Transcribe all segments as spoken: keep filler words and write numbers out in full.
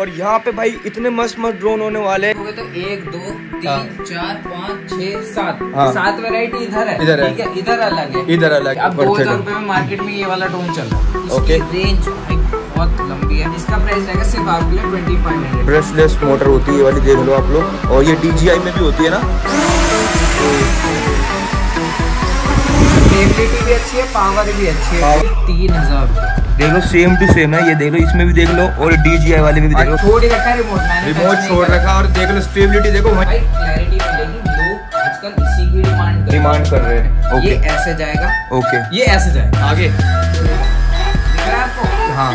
और यहाँ पे भाई इतने मस्त मस्त ड्रोन होने वाले हैं। तो एक दो तीन चार पाँच छह सात सात वैरायटी इधर है, इधर है, इधर अलग है, इधर अलग है। अब दो हजार रुपए में मार्केट में ये वाला ड्रोन चल रहा है। ओके, रेंज बहुत लंबी है। इसका प्राइस रहेगा सिर्फ आपके लिए twenty five hundred. Brushless motor होती है ये वाली, देख लो आप लोग। और ये डी जी आई में भी होती है ना, स्टेबिलिटी भी अच्छी है, पावर भी अच्छी है। तीन हजार देख लो, सेम टू सेम है ये, देख लो इसमें भी देख लो और डीजीआई वाले में भी देख लो। छोड़ रखा है रिमोट, रिमोट छोड़ रखा और देख लो स्टेबिलिटी देखो भाई, क्लैरिटी मिलेगी। लोग आजकल इसी की डिमांड डिमांड कर रहे हैं। ओके, ये ऐसे जाएगा, ओके ये ऐसे जाएगा आगे, दिख रहा है आपको? हाँ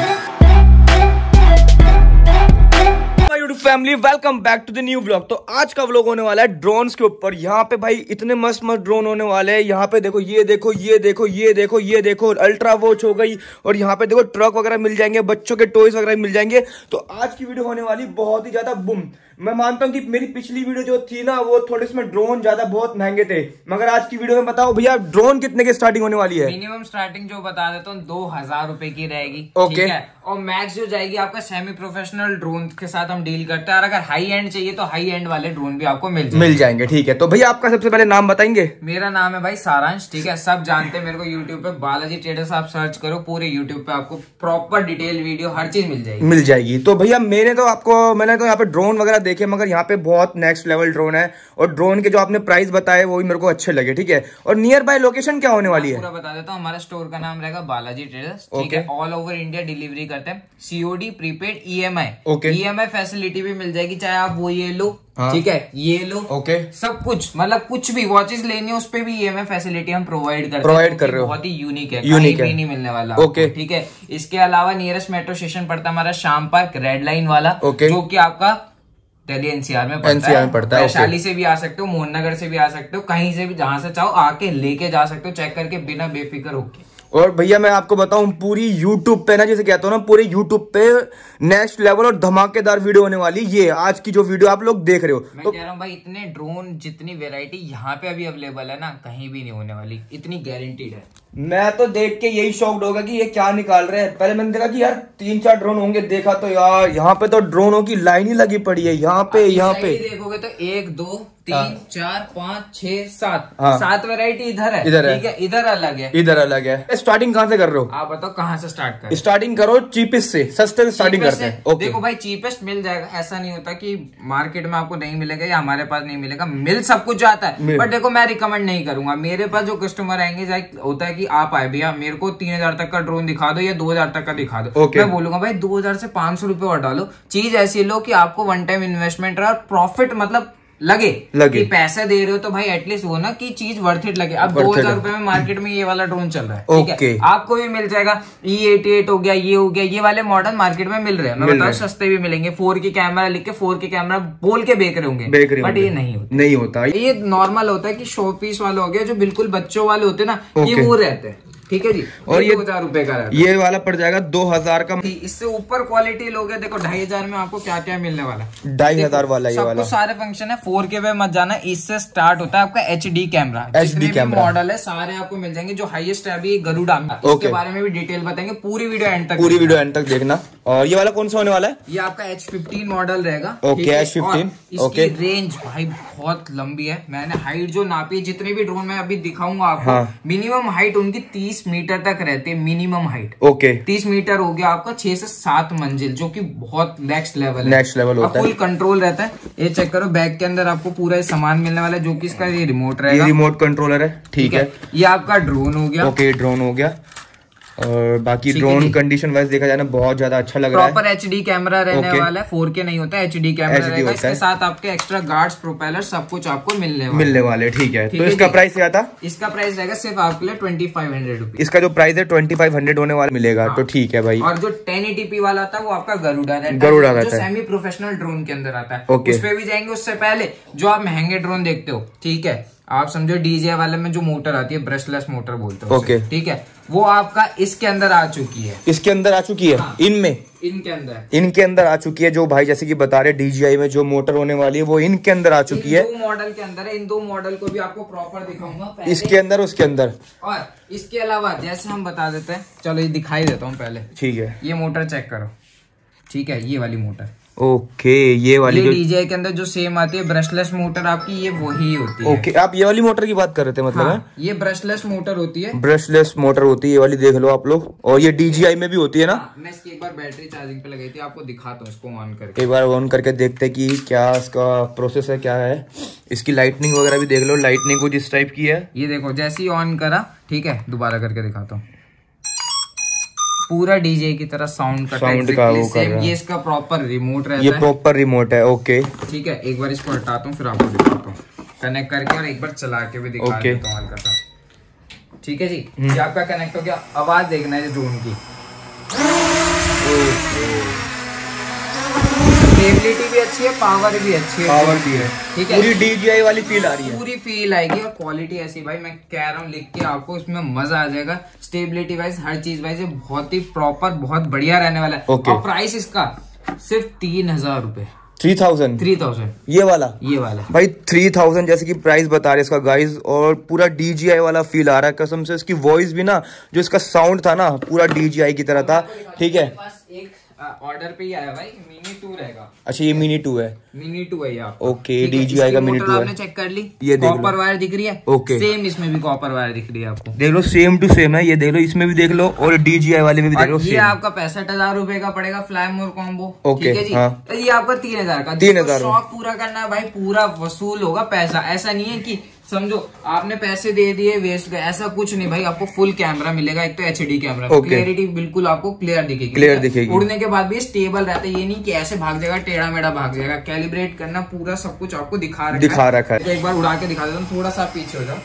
my YouTube family, welcome back to the new blog. तो आज का व्लॉग होने वाला है ड्रोन्स के ऊपर। यहाँ पे भाई इतने मस्त मस्त ड्रोन होने वाले हैं। यहाँ पे देखो, ये देखो, ये देखो, ये देखो, ये देखो, अल्ट्रा वॉच हो गई। और यहाँ पे देखो ट्रक वगैरह मिल जाएंगे, बच्चों के टॉयज वगैरह मिल जाएंगे। तो आज की वीडियो होने वाली बहुत ही ज्यादा बूम। मैं मानता हूँ कि मेरी पिछली वीडियो जो थी ना, वो थोड़े इसमें ड्रोन ज्यादा बहुत महंगे थे, मगर आज की वीडियो में बताओ भैया ड्रोन कितने की स्टार्टिंग होने वाली है? मिनिमम स्टार्टिंग जो बता देता हूँ दो हजार रुपए की रहेगी। ओके, और मैक्स जो जाएगी आपका सेमी प्रोफेशनल ड्रोन के साथ हम डील करते हैं। और अगर हाई एंड चाहिए तो हाई एंड वाले ड्रोन भी आपको मिल मिल जाएंगे। ठीक है, तो भैया आपका सबसे पहले नाम बताएंगे? मेरा नाम है भाई सारांश। ठीक है, सब जानते हैं मेरे को यूट्यूब पे, बालाजी ट्रेडर्स आप सर्च करो, पूरे यूट्यूब पे आपको प्रॉपर डिटेल वीडियो हर चीज मिल जाएगी मिल जाएगी तो भैया मैंने तो आपको मैंने तो यहाँ पे ड्रोन वगैरह देखे, मगर यहाँ पे बहुत नेक्स्ट लेवल ड्रोन है। और ड्रोन के जो आपने प्राइस बताए वो भी मेरे को अच्छे लगे। ठीक है, और नियर बाय लोकेशन क्या होने वाली है पूरा बता देता हूँ। हमारा स्टोर का नाम रहेगा बालाजी ट्रेडर्स। ठीक है, ऑल ओवर इंडिया डिलीवरी करते हैं। COD, prepaid, EMI, EMI facility भी मिल जाएगी, चाहे आप वो ये लो। हाँ, ठीक है, ये लो। ओके, सब कुछ मतलब कुछ भी वॉचेस लेनी है उस पे भी ईएमआई फैसिलिटी हम प्रोवाइड करते हैं। प्रोवाइड कर रहे हो, बहुत ही यूनिक है, यूनिक है, नहीं मिलने वाला। ओके, ठीक है। इसके अलावा नियरेस्ट मेट्रो स्टेशन पड़ता है हमारा शाम पार्क, रेड लाइन वाला, जो की आपका दिल्ली एनसीआर में पड़ता है, में पड़ता है। वैशाली से भी आ सकते हो, मोहन नगर से भी आ सकते हो, कहीं से भी जहां से चाहो आके लेके जा सकते हो, चेक करके बिना बेफिक्र होके। और भैया मैं आपको बताऊं, पूरी यूट्यूब पे ना, जैसे कहता हूँ ना, पूरे यूट्यूब पे नेक्स्ट लेवल और धमाकेदार वीडियो होने वाली ये आज की जो वीडियो आप लोग देख रहे हो। मैं तो कह रहा हूँ भाई, इतने ड्रोन जितनी वेरायटी यहाँ पे अभी अवेलेबल है ना, कहीं भी नहीं होने वाली, इतनी गारंटीड है। मैं तो देख के यही शॉक्ड होगा कि ये क्या निकाल रहे हैं। पहले मैंने देखा कि यार तीन चार ड्रोन होंगे, देखा तो यार यहाँ पे तो ड्रोनों की लाइन ही लगी पड़ी है। यहाँ पे यहाँ पे देखोगे तो एक दो तीन चार पाँच छह सात सात वैरायटी इधर है, इधर है, इधर अलग है, इधर अलग है। स्टार्टिंग कहाँ से कर रहे हो आप बताओ? कहाँ से स्टार्ट कर स्टार्टिंग करो? चीपेस्ट से, सस्ते से स्टार्टिंग करते हैं। देखो भाई चीपेस्ट मिल जाएगा, ऐसा नहीं होता कि मार्केट में आपको नहीं मिलेगा या हमारे पास नहीं मिलेगा, मिल सब कुछ जाता है। बट देखो मैं रिकमेंड नहीं करूंगा, मेरे पास जो कस्टमर आएंगे होता है आप आए भैया मेरे को तीन हजार तक का ड्रोन दिखा दो या दो हजार तक का दिखा दो। okay. मैं बोलूंगा भाई दो हजार से पांच सौ रुपए और डालो, चीज ऐसी लो कि आपको वन टाइम इन्वेस्टमेंट रहा और प्रॉफिट मतलब लगे लगे कि पैसे दे रहे हो तो भाई एटलीस्ट वो ना कि चीज वर्थ इट लगे। अब दो हजार रुपए में मार्केट में ये वाला ड्रोन चल रहा है। okay. ठीक है, आपको भी मिल जाएगा। ई एटी एट हो गया, ये हो गया, ये वाले मॉडल मार्केट में मिल रहे हैं, मैं बताऊं सस्ते भी मिलेंगे। फोर के कैमरा लिख के फोर के कैमरा बोल के बेच रहे होंगे, बट ये नहीं होता, नहीं होता। ये नॉर्मल होता है कि शो पीस वाला हो गया, जो बिल्कुल बच्चों वाले होते ना, ये वो रहते हैं। ठीक है जी, और ये हजार रुपए का ये वाला पड़ जाएगा दो हजार का। इससे ऊपर क्वालिटी लोगे देखो ढाई हजार में आपको क्या क्या मिलने वाला, ढाई हजार वाला ये वाला। सारे फंक्शन है, फोर के पे मत जाना, इससे स्टार्ट होता है आपका H D camera. H D camera model है, सारे आपको मिल जाएंगे। जो हाईएस्ट है अभी गरुडा में, उसके बारे में भी डिटेल बताएंगे। पूरी वीडियो एंड तक पूरी वीडियो एंड तक देखना। और ये वाला कौन सा होने वाला है? ये आपका एच फिफ्टीन मॉडल रहेगा। Okay, H fifteen. इसकी रेंज भाई बहुत लंबी है, मैंने हाइट जो नापी, जितने भी ड्रोन में अभी दिखाऊंगा आपको, मिनिमम हाइट उनकी तीस मीटर तक रहते हैं, मिनिमम हाइट। ओके, तीस मीटर हो गया आपका छह से सात मंजिल, जो कि बहुत नेक्स्ट लेवल नेक्स्ट लेवल होता है, फुल कंट्रोल रहता है। ये चेक करो, बैग के अंदर आपको पूरा सामान मिलने वाला है, जो कि इसका ये रिमोट रहेगा, ये रिमोट कंट्रोलर है। ठीक है, ये आपका ड्रोन हो गया। ओके, ड्रोन हो गया। और बाकी ड्रोन कंडीशन वाइज देखा जाए ना, बहुत ज्यादा अच्छा लग रहा है। प्रॉपर एचडी कैमरा रहने okay. वाला है, फोर के नहीं होता, एचडी कैमरा रहेगा। इसके साथ आपके एक्स्ट्रा गार्ड्स, प्रोपेलर, सब कुछ आपको मिलने वाले मिलने वाले ठीक है, थीक तो इसका प्राइस क्या था? इसका प्राइस रहेगा सिर्फ आपके लिए ट्वेंटी फाइव हंड्रेड रुपीज। इसका जो प्राइस है ट्वेंटी फाइव हंड्रेड होने वाला मिलेगा। तो ठीक है भाई। और जो टेन एटी पी वाला था वो आपका गरुडा गरुडा रहता है, सेमी प्रोफेशनल ड्रोन के अंदर आता है। उस पर भी जाएंगे, उससे पहले जो आप महंगे ड्रोन देखते हो, ठीक है, आप समझो डीजे वाले में जो मोटर आती है, ब्रशलेस मोटर बोलते हो। ओके, ठीक है, वो आपका इसके अंदर आ चुकी है, इसके अंदर आ चुकी है। हाँ, इनमें इनके अंदर इनके अंदर आ चुकी है। जो भाई जैसे कि बता रहे डीजीआई में जो मोटर होने वाली है वो इनके अंदर आ चुकी है, दो मॉडल के अंदर है। इन दो मॉडल को भी आपको प्रॉपर दिखाऊंगा, इसके अंदर उसके अंदर। और इसके अलावा जैसे हम बता देते हैं, चलो ये दिखाई देता हूँ पहले। ठीक है, ये मोटर चेक करो, ठीक है, ये वाली मोटर ओके okay, ये वाली डीजेआई के अंदर जो सेम आती है ब्रशलेस मोटर आपकी, ये वही होती है। ओके okay, आप ये वाली मोटर की बात कर रहे थे मतलब? हाँ, ये ब्रशलेस मोटर होती है, ब्रशलेस मोटर होती है ये वाली, देख लो आप लोग। और ये डीजीआई में भी होती है ना। हाँ, मैं इसकी एक बार बैटरी चार्जिंग पे लगाई थी, आपको दिखाता हूँ इसको ऑन करके, एक बार ऑन करके देखते हैं कि क्या इसका प्रोसेस है, क्या है इसकी लाइटनिंग वगैरह भी देख लो। लाइटनिंग कुछ इस टाइप की है, ये देखो जैसे ही ऑन करा, ठीक है दोबारा करके दिखाता हूँ, पूरा डीजे की तरह साउंड का साउंड का वो कर रहा है। ये इसका प्रॉपर रिमोट रहता है, ये प्रॉपर रिमोट है। ओके ठीक है, एक बार इसको हटाता हूँ फिर आपको दिखाता हूँ कनेक्ट करके, और एक बार चला के भी दिखा देता हूँ हल्का सा। ठीक है जी, ये आपका कनेक्ट हो गया। आवाज देखना है ड्रोन की, स्टेबिलिटी भी अच्छी है, पावर भी अच्छी है, पावर भी है। ठीक है, पूरी डीजीआई वाली फील आ रही है, पूरी फील आएगी। और क्वालिटी ऐसी भाई मैं कह रहा हूँ लिख के आपको इसमें मजा आ जाएगा। स्टेबिलिटी वाइज हर चीज वाइज ये बहुत ही प्रॉपर, बहुत बढ़िया रहने वाला है। okay. और प्राइस इसका सिर्फ तीन हजार रूपए थ्री थाउजेंड थ्री थाउजेंड ये वाला ये वाला भाई थ्री थाउजेंड जैसे कि प्राइस बता रहे इसका गाइस। और पूरा डीजीआई वाला फील आ रहा है कसम से। इसकी वॉइस भी ना, जो इसका साउंड था ना, पूरा डीजीआई की तरह था। ठीक है, ऑर्डर पे ही आया भाई, मिनी टू रहेगा। अच्छा ये मिनी टू है, मिनी टू है यार। ओके डीजीआई का मिनी टू है, आपने चेक कर ली। ये देख लो कॉपर वायर दिख रही है। ओके सेम इसमें भी कॉपर वायर दिख रही है आपको, देख लो सेम टू सेम है। ये देख लो इसमें भी देख लो, और डीजीआई वाले में भी देख लो। ये आपका पैंसठ हजार रूपये का पड़ेगा फ्लाई मोर कॉम्बो। ओके जी, ये आपका तीन हजार का, तीन हजार शौक पूरा करना है भाई, पूरा वसूल होगा पैसा। ऐसा नहीं है की समझो आपने पैसे दे दिए वेस्ट गए, ऐसा कुछ नहीं भाई। आपको फुल कैमरा मिलेगा, एक तो एचडी कैमरा, क्लियरिटी बिल्कुल आपको क्लियर दिखेगी, क्लियर दिखेगी। उड़ने के बाद भी स्टेबल रहता है, ये नहीं कि ऐसे भाग जाएगा, टेढ़ा मेढ़ा भाग जाएगा। कैलिब्रेट करना पूरा सब कुछ आपको दिखा रखा दिखा रखा है। एक बार उड़ा के दिखा देता हूँ, थोड़ा सा पीछे हो जाओ,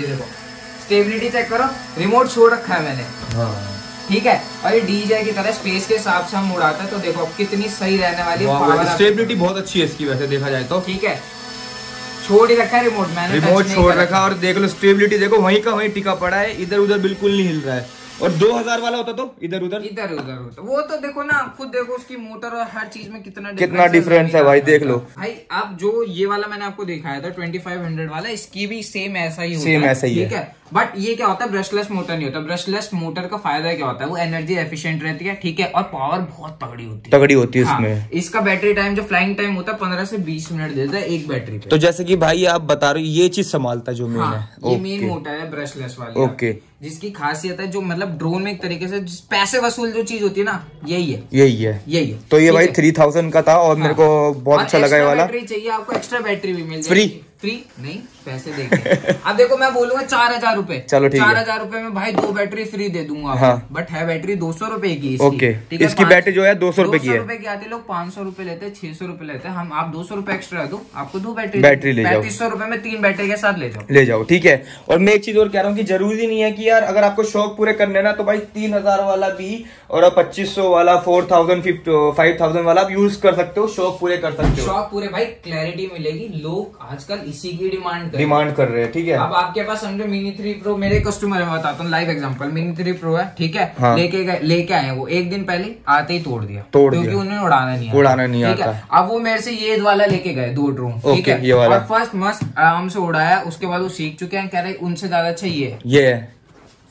ये देखो स्टेबिलिटी चेक करो। रिमोट छोड़ रखा है मैंने, ठीक है। और ये डीजे की तरह स्पेस के हिसाब से हम उड़ाते हैं, तो देखो कितनी सही रहने वाली है, स्टेबिलिटी बहुत अच्छी है इसकी वैसे देखा जाए तो। ठीक है, छोड़ ही रखा है रिमोट मैंने, रिमोट छोड़ रखा और देख लो स्टेबिलिटी देखो वहीं का वहीं टिका पड़ा है, इधर उधर बिल्कुल नहीं हिल रहा है। और दो हजार वाला होता तो इधर उधर इधर उधर होता, वो तो देखो ना खुद, देखो उसकी मोटर और हर चीज में कितना कितना डिफरेंस है भाई, देख लो भाई। आप जो ये वाला मैंने आपको दिखाया था पच्चीस सौ वाला, इसकी भी सेम ऐसा ही सेम ऐसा ही है, बट ये क्या होता है ब्रशलेस मोटर नहीं होता। ब्रशलेस मोटर का फायदा क्या होता है, वो एनर्जी एफिशिएंट रहती है, ठीक है, और पावर बहुत तगड़ी होती है, तगड़ी होती है इसमें। हाँ, इसका बैटरी टाइम जो फ्लाइंग टाइम होता है पंद्रह से बीस मिनट देता है एक बैटरी पे। तो जैसे कि भाई आप बता रहे हो ये चीज संभालता है जो मेन हाँ, है ये मेन मोटर है ब्रशलेस वाली। ओके, जिसकी खासियत है जो मतलब ड्रोन में एक तरीके से पैसे वसूल जो चीज होती है ना, यही है यही है यही है। तो ये भाई थ्री थाउजेंड का था और मेरे को बहुत अच्छा लगा वाला। बैटरी चाहिए आपको, एक्स्ट्रा बैटरी भी मिल जाएगी फ्री, नहीं पैसे देके। अब देखो मैं बोलूंगा चार हजार रूपए, चलो ठीक है चार हजार रूपए में भाई दो बैटरी फ्री दे दूंगा। हाँ। बट है बैटरी दो सौ रूपये की इसकी। ओके, इसकी बैटरी जो है दो सौ रूपये की है। रूपये की आती है, लोग पांच सौ रूपये लेते हैं, छह सौ रूपये लेते हैं। हम आप दो सौ रूपये एक्स्ट्रा दो, आपको दो बैटरी बैटरी ले जाओ, पैंतीस सौ रूपये में तीन बैटरी के साथ ले जाओ ले जाओ ठीक है। और मैं एक चीज और कह रहा हूँ की जरूरी नहीं है की यार अगर आपको शौक पूरे करने ना तो भाई तीन हजार वाला भी और पच्चीस सौ वाला फोर थाउजेंड फाइव थाउजेंड वाला आप यूज कर सकते हो, शौक पूरे कर सकते हो। शौक पूरे भाई क्लैरिटी मिलेगी, लोग आजकल इसी की डिमांड कर डिमांड कर रहे हैं। ठीक है, अब आपके पास समझो मिनी थ्री प्रो, मेरे कस्टमर में बताता हूँ live example. Mini three pro है, ठीक है। हाँ। लेके लेके आए वो एक दिन पहले, आते ही तोड़ दिया तोड़ क्योंकि उन्हें उड़ाना नहीं उड़ाना नहीं आता। अब वो मेरे से ये वाला लेके गए दो ड्रोन, ठीक है, और फर्स्ट मस्त आराम से उड़ाया, उसके बाद वो सीख चुके हैं, कह रहे उनसे ज्यादा अच्छा ये ये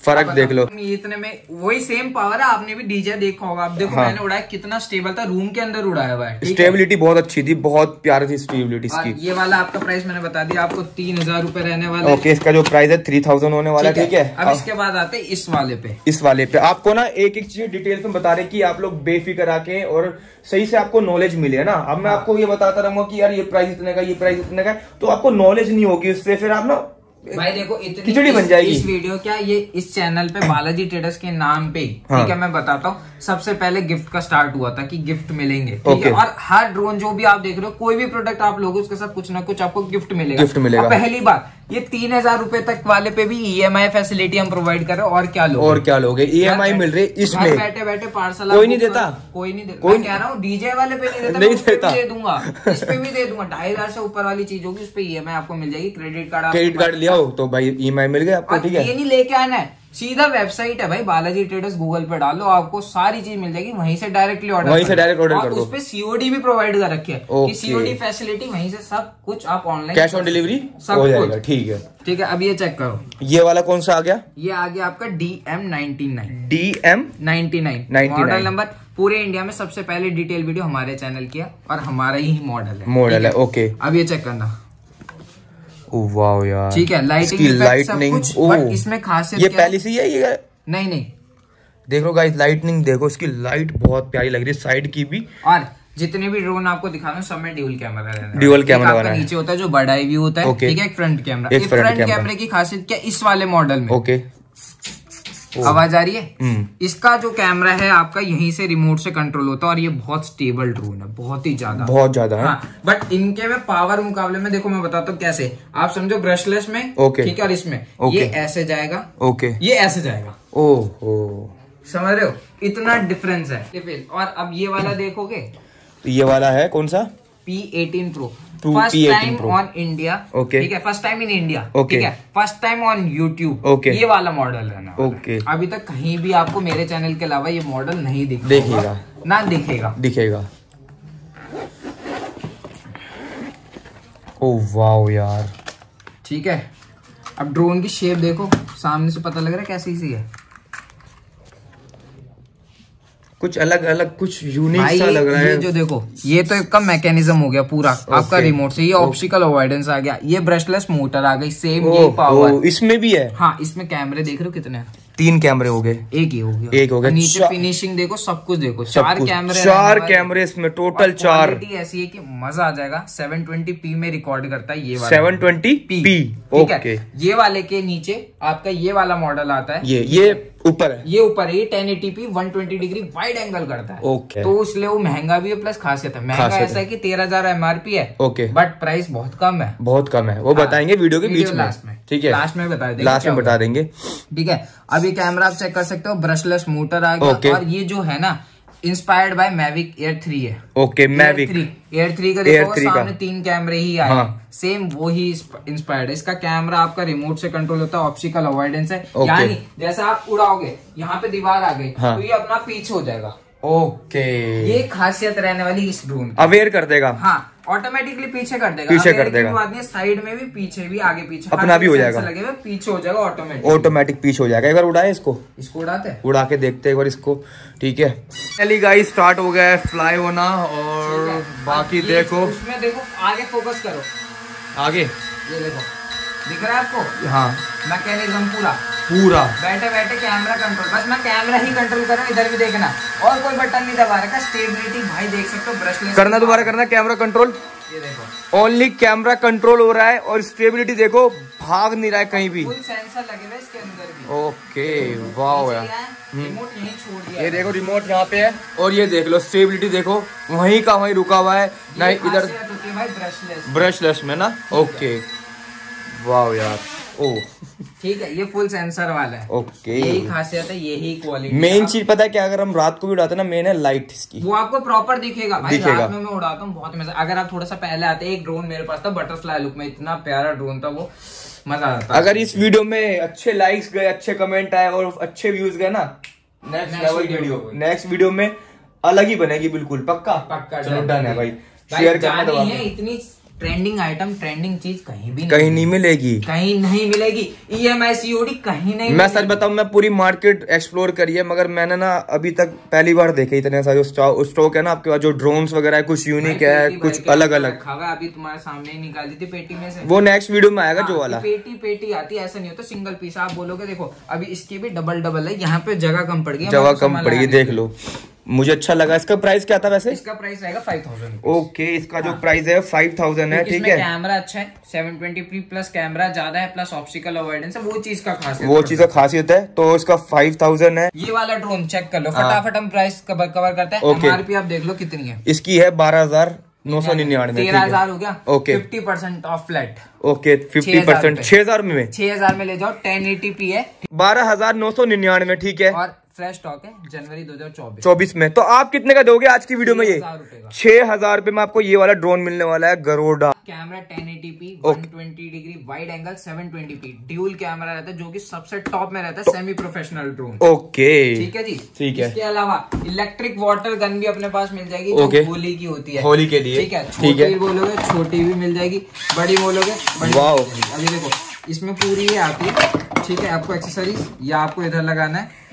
फर्क देख लो। इतने में वही सेम पावर है, आपने भी डीजे देखा होगा। आप देखो हाँ। मैंने उड़ाया कितना स्टेबल था, रूम के अंदर उड़ाया हुआ है, स्टेबिलिटी बहुत अच्छी थी, बहुत प्यारी थी स्टेबिलिटी इसकी। ये वाला आपका प्राइस मैंने बता दिया आपको तीन हजार रूपए रहने वाला। ओके, इसका जो प्राइस है थ्री थाउजेंड होने वाला है। ठीक है, अब इसके बाद आते इस वाले पे। इस वाले पे आपको ना एक एक चीज डिटेल में बता रहे की आप लोग बेफिक्र आके और सही से आपको नॉलेज मिले ना। अब मैं आपको ये बताता रहूंगा की यार ये प्राइस इतने का, ये प्राइस इतने का, तो आपको नॉलेज नहीं होगी उससे, फिर आप ना भाई देखो इतनी बन जाएगी इस वीडियो। क्या ये इस चैनल पे बालाजी ट्रेडर्स के नाम पे, हाँ। ठीक है, मैं बताता हूँ सबसे पहले गिफ्ट का स्टार्ट हुआ था कि गिफ्ट मिलेंगे, ठीक है, और हर ड्रोन जो भी आप देख रहे हो, कोई भी प्रोडक्ट आप लोगों उसके साथ कुछ ना कुछ आपको गिफ्ट मिलेगा गिफ्ट मिलेगा पहली बार ये तीन हजार रूपए तक वाले पे भी ईएमआई फैसिलिटी हम प्रोवाइड कर रहे हैं। और क्या लोगे और क्या लोगे ईएमआई मिल रही है इसमें, बैठे बैठे पार्सल कोई नहीं देता, कोई नहीं देता। मैं कह रहा हूँ डीजे वाले पे नहीं देता, नहीं देता दे दूंगा, इस पे भी दे दूंगा। ढाई हजार से ऊपर वाली चीज होगी, उस पे ईएमआई आपको मिल जाएगी। क्रेडिट कार्ड क्रेडिट कार्ड लिया हो तो भाई ईएमआई मिल गया आपको। ठीक है, ये नहीं लेके आना है, सीधा वेबसाइट है भाई बालाजी ट्रेडर्स, गूगल पे डालो आपको सारी चीज मिल जाएगी, वहीं से डायरेक्टली ऑर्डर वहीं से डायरेक्ट ऑर्डर कर दो। उस पे सीओडी भी प्रोवाइड कर रखी है, सीओडी फैसिलिटी, वहीं से सब कुछ आप ऑनलाइन कैश ऑन डिलीवरी हो जाएगा। ठीक है ठीक है, अब ये चेक करो ये वाला कौन सा आ गया। ये आ गया आपका D M ninety nine, D M ninety nine, model number पूरे इंडिया में सबसे पहले डिटेल वीडियो हमारे चैनल की है और हमारा ही मॉडल है मॉडल है ओके। अब ये चेक करना, वाओ यार, ठीक है, लाइटिंग लाइटनिंग सब, इसमें खासियत ये पहले से ही है ये, नहीं नहीं देख लो गाइस, लाइटनिंग देखो, इसकी लाइट बहुत प्यारी लग रही है, साइड की भी। और जितने भी ड्रोन आपको दिखा रहा हूँ सब में ड्यूल कैमरा रहना, ड्यूल कैमरा वाला है, नीचे होता है जो बर्ड आई व्यू होता है, ठीक है, एक फ्रंट कैमरा। इस फ्रंट कैमरे की खासियत क्या इस वाले मॉडल में, ओके आवाज आ रही है, इसका जो कैमरा है आपका यहीं से रिमोट से कंट्रोल होता है और ये बहुत स्टेबल ड्रोन है, बहुत ही ज्यादा बहुत ज्यादा हाँ। बट इनके में पावर मुकाबले में देखो मैं बताता हूँ कैसे, आप समझो ब्रशलेस में ठीक है, और इसमें ये ऐसे जाएगा, ओके ये ऐसे जाएगा, ओहो समझ रहे हो, इतना डिफरेंस है। और अब ये वाला देखोगे, ये वाला है कौन सा P eighteen pro, first time on India, ठीक है, फर्स्ट टाइम इन इंडिया, ठीक है, फर्स्ट टाइम ऑन यूट्यूब, ये वाला मॉडल है ना, ओके okay. अभी तक कहीं भी आपको मेरे चैनल के अलावा ये मॉडल नहीं दिखेगा, देखेगा ना दिखेगा दिखेगा ओ वाओ यार, ठीक है। अब ड्रोन की शेप देखो, सामने से पता लग रहा है कैसी सी है, कुछ अलग अलग कुछ यूनिक सा लग रहा है। ये जो देखो ये तो इसका मैकेनिज्म हो गया पूरा आपका रिमोट से, ये ऑब्स्टिकल अवॉइडेंस आ गया, ये ब्रशलेस मोटर आ गई, सेम ये पावर इसमें भी है हाँ। इसमें कैमरे देख रहे हो कितने, तीन कैमरे हो गए, एक ही हो गया एक हो गया नीचे फिनिशिंग देखो, सब कुछ देखो, चार कैमरे चार कैमरे इसमें टोटल चार, ऐसी है कि मजा आ जाएगा। सेवन ट्वेंटी पी में रिकॉर्ड करता है ये वाला, सेवन ट्वेंटी पी ओके। ये वाले के नीचे आपका ये वाला मॉडल आता है, ये ये ऊपर है, ये ऊपर है, ये ten eighty P one twenty degree wide angle करता है ओके। तो इसलिए वो महंगा भी है प्लस खासियत है, महंगा ऐसा है कि तेरह हजार एमआरपी है ओके, बट प्राइस बहुत कम है, बहुत कम है, वो बताएंगे वीडियो के बीच में, ठीक है, लास्ट में बता देंगे, लास्ट में बता देंगे ठीक है। अब ये कैमरा आप चेक कर सकते हो, ब्रशलेस मोटर आ गया, और ये जो है ना inspired by Mavic Air three है ओके, मैविक एयर थ्री का देखो सामने तीन कैमरे ही आए हाँ। सेम वो ही इंस्पायर्ड है, इसका कैमरा आपका रिमोट से कंट्रोल होता है, ऑप्टिकल अवॉइडेंस है okay. यानी जैसा आप उड़ाओगे यहाँ पे दीवार आ गई हाँ। तो ये अपना पीछे हो जाएगा ओके okay. ये खासियत रहने वाली इस ड्रोन, अवेयर कर देगा हाँ, ऑटोमेटिकली पीछे कर देगा, पीछे कर देगा, साइड में भी पीछे भी आगे पीछे अपना भी हो जाएगा, लगे पीछे हो जाएगा ऑटोमेटिक, ऑटोमेटिक पीछे हो जाएगा। एक बार उड़ाए इसको, इसको उड़ाते हैं, उड़ा के देखते हैं एक बार इसको, ठीक है। चलिए गाइस स्टार्ट हो गया है फ्लाई होना, और बाकी देखो उसमें देखो आगे फोकस करो, आगे ये देखो दिख रहा है आपको हाँ, मैकेनिज्म पूरा पूरा बैठे बैठे कैमरा कंट्रोल, बस मैं कैमरा ही कंट्रोल कर रहा हूँ, इधर भी देखना, और कोई बटन नहीं दबा रखा, स्टेबिलिटी भाई देख सकते हो, ब्रशलेस करना दोबारा करना कैमरा कंट्रोल, ये देखो ओनली कैमरा कंट्रोल हो रहा है, और स्टेबिलिटी देखो भाग नहीं रहा है कहीं भी, फुल सेंसर लगे हुए इसके अंदर भी ओके वाओ यार। रिमोट यहीं छोड़ दिया, ये देखो रिमोट यहाँ पे है, और ये देख लो स्टेबिलिटी देखो वहीं का वहीं रुका हुआ है, ना इधर ब्रशलेस ब्रशलेस में ना ओके वाओ यार ओ ठीक है। ये फुल सेंसर वाला है ओके, यही खासियत है, यही क्वालिटी। मेन चीज पता है क्या, अगर हम रात को भी उड़ाते हैं ना, मेन है लाइट इसकी, वो आपको प्रॉपर दिखेगा भाई, दिखेगा। रात में मैं उड़ाता हूँ बहुत मजा, अगर आप थोड़ा सा पहले आते, एक ड्रोन मेरे पास था बटरफ्लाई लुक में, इतना प्यारा ड्रोन था वो, मजा आता। अगर इस वीडियो में अच्छे लाइक्स गए, अच्छे कमेंट आए और अच्छे व्यूज गए ना, नेक्स्ट नेक्स्ट वीडियो में अलग ही बनेगी, बिल्कुल पक्का पक्का डन है भाई, शेयर करना। इतनी ट्रेंडिंग आइटम, ट्रेंडिंग चीज कहीं भी कहीं नहीं मिलेगी, कहीं नहीं मिलेगी, ई एम आई सी ओ डी कहीं नहीं। मैं सच बताऊं, मैं पूरी मार्केट एक्सप्लोर करी है, मगर मैंने ना अभी तक पहली बार देखे इतने सारे स्टॉक है ना आपके पास, जो ड्रोन्स वगैरह है, कुछ यूनिक है, कुछ अलग अलग। अभी तुम्हारे सामने ही निकाली थी पेटी में से, वो नेक्स्ट वीडियो में आएगा जो वाला, पेटी पेटी आती है, ऐसा नहीं होता सिंगल पीस। आप बोलोगे देखो अभी इसकी भी डबल डबल है, यहाँ पे जगह कम पड़ गई, जगह कम पड़ गई, देख लो। मुझे अच्छा लगा। इसका प्राइस क्या था वैसे? इसका प्राइस आएगा फाइव थाउजेंड। ओके, इसका जो प्राइस है फाइव थाउजेंड है, ठीक है। कैमरा अच्छा है, seven twenty P plus camera ज्यादा है, प्लस ऑप्टिकल अवॉइडेंस है, वो चीज का खासियत, वो चीज का खासियत है, तो इसका फाइव थाउजेंड है। ये वाला ड्रोन चेक कर लो फटाफट, हम प्राइस कवर कवर करते हैं। एमआरपी आप देख लो कितनी है, इसकी है बारह हजार नौ सौ निन्यानवे, तेरह हजार हो गया okay, fifty percent off flat okay, fifty percent छह हजार में, छह हजार में ले जाओ, टेन एटी पी है, बारह हजार नौ सौ निन्यानवे, ठीक है, और फ्रेश स्टॉक है जनवरी दो हजार चौबीस चौबीस में। तो आप कितने का दोगे आज की वीडियो में? ये छह हजार रुपए में आपको ये वाला ड्रोन मिलने वाला है, Garuda camera, ten eighty P one twenty degree wide angle, seven twenty P dual camera रहता है, जो कि सबसे टॉप में रहता है, सेमी प्रोफेशनल ड्रोन ओके, ठीक है जी, ठीक है। इसके अलावा इलेक्ट्रिक वाटर गन भी अपने पास मिल जाएगी, जो होली की होती है, होली के लिए, ठीक है, छोटी बोलोगे छोटी भी मिल जाएगी, बड़ी बोलोगे बड़ी। अभी देखो इसमें पूरी ये आती है, ठीक है, आपको एक्सेसरीज या आपको इधर लगाना है,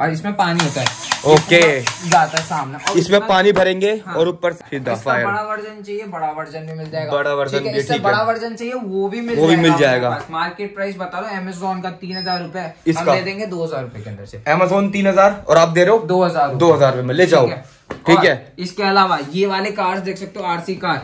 और इसमें पानी होता है, ओके जाता है सामने। इसमें पानी भरेंगे हाँ। और ऊपर सीधा फायर। बड़ा वर्जन चाहिए, बड़ा वर्जन भी मिल जाएगा। बड़ा वर्जन भी ठीक है, बड़ा वर्जन चाहिए वो भी मिल वो भी मिल जाएगा। मार्केट प्राइस बता रहा हूँ अमेजोन का तीन हजार रूपए, इसका दे देंगे दो हजार रूपए के अंदर से। अमेजोन तीन हजार और आप दे रहे हो दो हजार दो हजार रूपए में, ले जाओ ठीक है। इसके अलावा ये वाले कार्स देख सकते हो, आरसी कार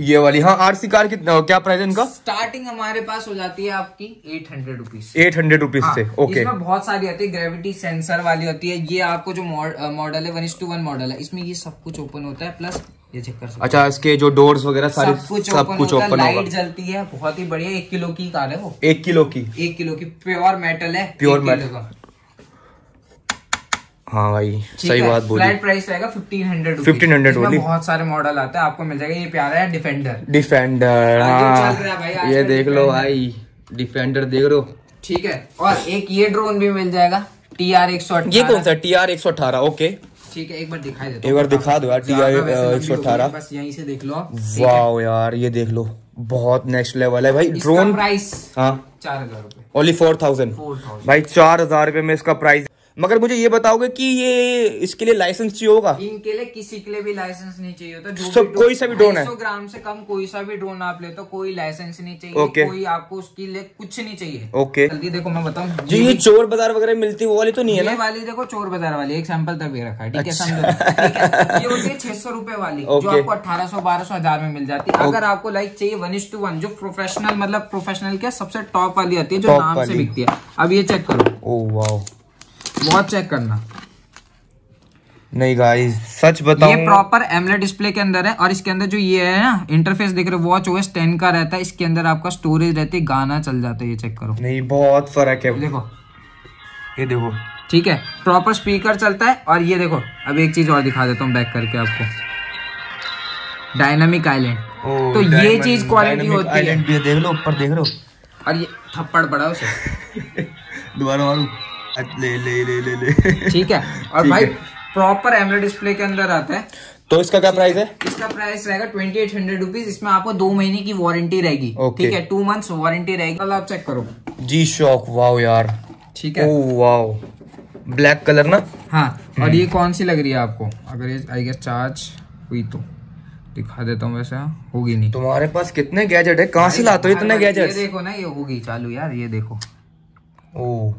ये वाली हाँ। आरसी कार कितना क्या प्राइस है इनका? स्टार्टिंग हमारे पास हो जाती है आपकी eight hundred rupees eight hundred rupees से। ओके इसमें बहुत सारी होती है, ग्रेविटी सेंसर वाली होती है। ये आपको जो मॉडल है one is to one model है, इसमें ये सब कुछ ओपन होता है। प्लस ये चेक कर सकते अच्छा इसके जो डोर्स वगैरह सारे सब कुछ ओपन, लाइट जलती है, बहुत ही बढ़िया। एक किलो की कार है वो, एक किलो की एक किलो की प्योर मेटल है, प्योर मेटल हाँ भाई सही बात बोली। फ्लैट प्राइस रहेगा फिफ्टीन हंड्रेड फिफ्टीन हंड्रेड। बहुत सारे मॉडल आते हैं, आपको मिल जाएगा। ये प्यारा है डिफेंडर डिफेंडर हाँ। चल रहा है भाई ये देख लो भाई, डिफेंडर देख लो ठीक है। और एक ये ड्रोन भी मिल जाएगा टी आर एक सौ अठारह। ये कौन सा? टी आर एक सौ अठारह। ओके ठीक है एक बार दिखाई देता हूं, एक बार दिखा दो यार। टी आर एक सौ अठारह बस यहीं से देख लो आप। वाओ यार ये देख लो बहुत नेक्स्ट लेवल है भाई। ड्रोन प्राइस हाँ चार हजार रूपए ओनली फोर थाउजेंड। भाई चार हजार रूपए में इसका प्राइस। मगर मुझे ये बताओगे कि ये इसके लिए लाइसेंस चाहिए होगा? इनके लिए किसी के लिए भी लाइसेंस नहीं चाहिए होता। जो सब कोई सा भी ड्रोन है दो सौ ग्राम से कम कोई सा भी ड्रोन आप ले तो कोई लाइसेंस नहीं चाहिए okay. कोई आपको उसके लिए कुछ नहीं चाहिए ओके okay. देखो मैं बताऊँ जी ये चोर बाजार वगैरह मिलती है वो वाली तो नहीं है ना? वाली देखो चोर बाजार वाली एक सैंपल तक रखा है ठीक है समझो। ये होती है छह सौ रूपये वाली जो आपको अठारह सौ बारह सौ हजार में मिल जाती है। अगर आपको लाइक चाहिए वन इज टू वन जो प्रोफेशनल मतलब प्रोफेशनल के सबसे टॉप वाली होती है जो नाम से बिकती है। अब ये चेक करो, बहुत चेक करना नहीं गाइस सच बताऊं ये प्रॉपर एमलेट डिस्प्ले के अंदर है। और इसके अंदर जो ये है ना इंटरफेस देख रहे हो वॉच ओएस टेन का रहता है। इसके अंदर आपका स्टोरेज रहती है, गाना चल जाता है। ये चेक करो नहीं बहुत फर्क है देखो, ये देखो ठीक है प्रॉपर स्पीकर चलता है। और ये देखो अब एक चीज और दिखा देता हूँ बैक करके आपको, डायनामिक आइलैंड तो ये चीज क्वालिटी होती है। देख लो ऊपर देख लो और ये थप्पड़ बड़ा उसे दोबारा मारू ले ले ले ले ले ठीक है। और भाई प्रॉपर एमोलेड डिस्प्ले के अंदर आता है। तो इसका क्या प्राइस है? इसका प्राइस रहेगा ट्वेंटी एट हंड्रेड रुपीज। इसमें आपको दो महीने की वारंटी रहेगी ठीक है, टू मंथ्स वारंटी रहेगी। कल आप चेक करो जी शॉक वाओ यार ठीक है ओ वाओ ब्लैक कलर ना हाँ। और ये कौन सी लग रही है आपको? अगर ये आई गेस चार्ज हुई तो दिखा देता हूँ, वैसे होगी नहीं। तुम्हारे पास कितने गैजेट है, कहाँ से लाते हो इतने गैजेट? देखो ना ये होगी चालू यार, ये देखो ओ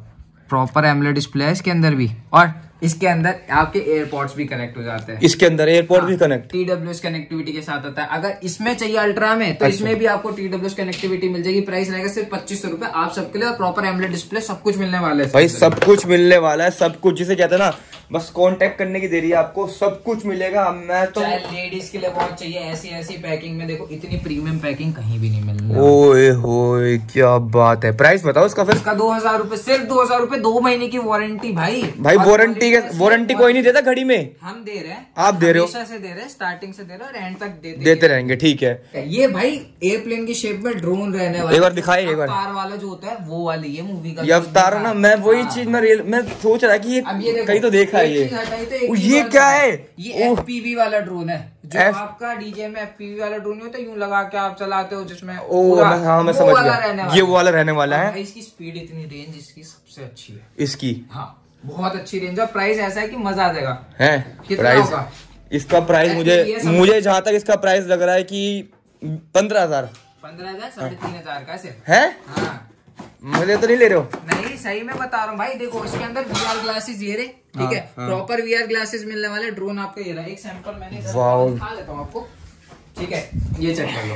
प्रॉपर एमोलेड डिस्प्ले है इसके अंदर भी। और इसके अंदर आपके एयरपोर्ट्स भी कनेक्ट हो जाते हैं। इसके अंदर एयरपोर्ट हाँ, भी connect T W S connectivity के साथ आता है। अगर इसमें चाहिए अल्ट्रा में तो अच्छा। इसमें भी आपको टी डब्ल्यू एस कनेक्टिविटी मिल जाएगी। प्राइस रहेगा सिर्फ पच्चीस सौ रूपये आप सबके लिए। और प्रॉपर एमोलेड डिस्प्ले सब कुछ मिलने वाला है भाई, सब कुछ मिलने वाला है। सब कुछ जिसे कहते हैं ना बस कांटेक्ट करने की देरी है, आपको सब कुछ मिलेगा। मैं तो लेडीज के लिए बहुत चाहिए ऐसी ऐसी पैकिंग में, देखो इतनी प्रीमियम पैकिंग कहीं भी नहीं मिलने। ओए होए क्या बात है। प्राइस बताओ इसका फिर? इसका दो हजार रूपए सिर्फ दो हजार रूपए दो महीने की वारंटी भाई। भाई वारंटी वारंटी कोई नहीं देता घड़ी में, हम दे रहे हैं आप दे रहे हो से दे रहे हैं स्टार्टिंग से दे रहे हो और एंड तक देते रहेंगे ठीक है। ये भाई एयरप्लेन की शेप में ड्रोन रहने वाला, एक बार दिखाई अवतार वाला जो होता है वो वाली ये मूवी का अवतार ना। मैं वही चीज में रियल मैं सोच रहा की कहीं तो देखा ये तो ये क्या है? ये एफ पी वी वाला ड्रोन है जो एफ... आपका डीजे में एफ पी वी वाला ड्रोन होता है यूं लगा के आप चलाते हो जिसमें ओ हाँ मैं समझ गया ये वो वाला रहने वाला है। इसकी स्पीड इतनी रेंज इसकी सबसे अच्छी है, इसकी हाँ बहुत अच्छी रेंज है। प्राइस ऐसा है कि मजा आ जाएगा है। प्राइस इसका प्राइस मुझे मुझे जहाँ तक इसका प्राइस लग रहा है कि पंद्रह हजार पंद्रह हजार साढ़े तीन हजार का है। मुझे तो नहीं ले रहे हो? नहीं सही में बता रहा हूँ भाई। देखो इसके अंदर वीआर ग्लासेस ये रहे ठीक है, प्रॉपर वीआर ग्लासेस मिलने वाले। ड्रोन आपका ये रहा, एक सैंपल मैंने दिखा देता हूं आपको ठीक है। ये चेक कर लो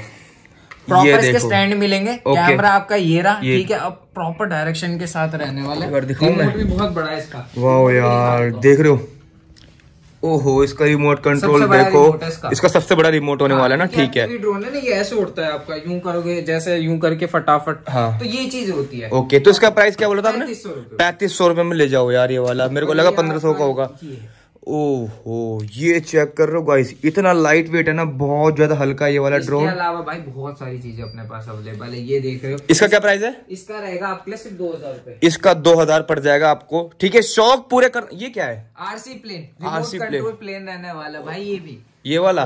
प्रॉपर इसके स्टैंड मिलेंगे, कैमरा आपका ये रहा ठीक है। अब प्रॉपर डायरेक्शन के साथ रहने वाले, रिमोट भी बहुत बड़ा है इसका। वाओ यार देख रहे हो ओहो इसका रिमोट कंट्रोल देखो, इसका।, इसका सबसे बड़ा रिमोट होने हाँ, वाला है ना ठीक है। ड्रोन है ना ये ऐसे उड़ता है आपका, यूं करोगे जैसे यूं करके फटाफट हाँ। तो ये चीज होती है ओके। तो इसका प्राइस क्या बोला था आपने? पैंतीस सौ रूपये में ले जाओ यार ये वाला। मेरे को लगा पंद्रह सौ का होगा। ओहो ये चेक कर रहे हो गाइस, इतना लाइट वेट है ना, बहुत ज्यादा हल्का ये वाला ड्रोन। इसके अलावा भाई बहुत सारी चीजें अपने पास अवेलेबल है। ये देख रहे हो इसका क्या प्राइस है? इसका रहेगा आपके लिए सिर्फ दो हजार रूपए। इसका दो हजार पड़ जाएगा आपको ठीक है। शौक पूरे कर। ये क्या है? RC plane, RC plane plane रहने वाला भाई। ये भी ये वाला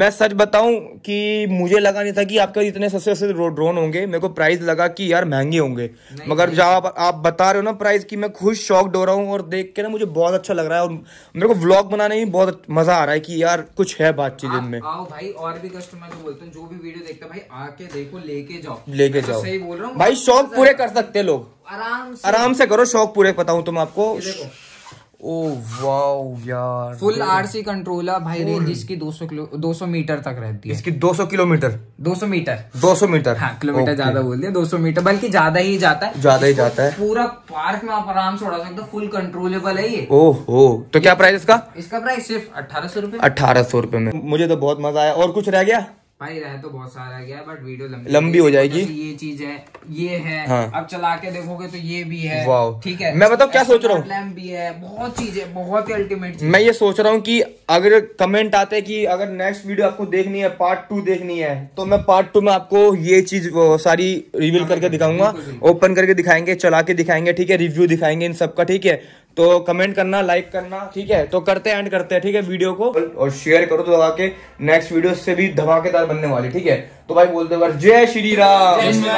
मैं सच बताऊं कि मुझे लगा नहीं था कि आपके पास इतने सस्ते सस्ते ड्रोन होंगे। मेरे को प्राइस लगा कि यार महंगे होंगे, मगर जब आप, आप बता रहे हो ना प्राइस की, मैं खुद शॉक्ड हो रहा हूं और देख के ना मुझे बहुत अच्छा लग रहा है और मेरे को व्लॉग बनाने में बहुत मजा आ रहा है कि यार कुछ है बातचीत इनमें। आओ भाई, और भी कस्टमर को बोलता हूं जो भी वीडियो देखता भाई आके देखो, लेके जाओ लेके जाओ। सही बोल रहा हूं भाई, शौक पूरे कर सकते लोग, आराम से आराम से करो, शौक पूरे। बताऊं तुम आपको, ओह वाओ यार, फुल आरसी कंट्रोलर भाई, रेंज इसकी दो सौ मीटर तक रहती है। इसकी दो सौ किलोमीटर दो सौ मीटर दो सौ मीटर, हाँ किलोमीटर ज्यादा बोल दिया, दो सौ मीटर बल्कि ज्यादा ही जाता है ज्यादा ही जाता है। पूरा पार्क में आप आराम से उड़ा सकते हो, फुल कंट्रोलेबल है ये। ओह हो, तो क्या प्राइस इसका? इसका प्राइस सिर्फ अठारह सौ रूपये अठारह सौ रूपये में। मुझे तो बहुत मजा आया। और कुछ रह गया भाई? रह तो बहुत सारा गया बट वीडियो लंबी, लंबी हो जाएगी। तो ये चीज है, ये है, हाँ। अब चला के देखोगे तो ये भी है, ठीक है। मैं बताऊं क्या सोच रहा हूँ, लैम्प भी है, बहुत चीज है, बहुत ही अल्टीमेट। मैं ये सोच रहा हूँ कि अगर कमेंट आते कि अगर नेक्स्ट वीडियो आपको देखनी है, पार्ट टू देखनी है, तो मैं पार्ट टू में आपको ये चीज सारी रिवील करके दिखाऊंगा, ओपन करके दिखाएंगे, चला के दिखाएंगे, ठीक है, रिव्यू दिखाएंगे इन सबका, ठीक है। तो कमेंट करना, लाइक करना, ठीक है। तो करते हैं, एंड करते हैं, ठीक है, वीडियो को, और शेयर करो तो दबा के, नेक्स्ट वीडियो से भी धमाकेदार बनने वाली, ठीक है। तो भाई बोलते बार जय श्री राम।